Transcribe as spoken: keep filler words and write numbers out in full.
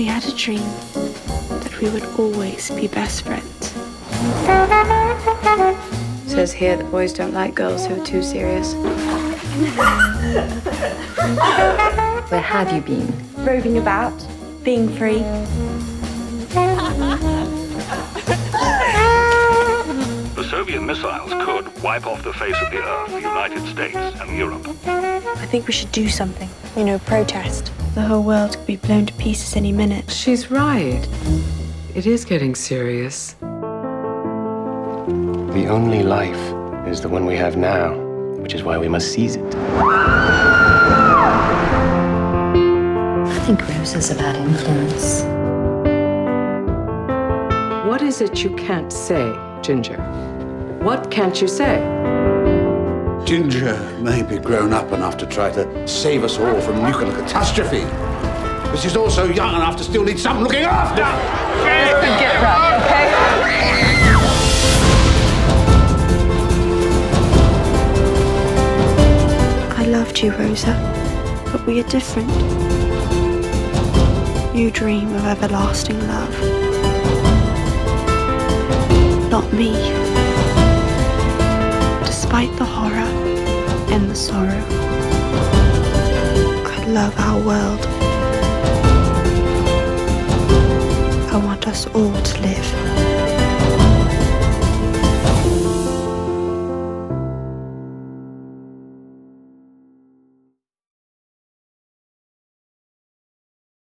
we had a dream that we would always be best friends. It says here that boys don't like girls who are too serious. Where have you been? Roving about, being free. The Soviet missiles could wipe off the face of the Earth, the United States and Europe. I think we should do something. You know, protest. The whole world could be blown to pieces any minute. She's right. It is getting serious. The only life is the one we have now, which is why we must seize it. I think Rosa's about influence. What is it you can't say, Ginger? What can't you say? Ginger may be grown up enough to try to save us all from nuclear catastrophe, but she's also young enough to still need someone looking after! This could get rough, okay? I loved you, Rosa, but we are different. You dream of everlasting love. Not me. Despite the horror and the sorrow, I love our world. I want us all to live.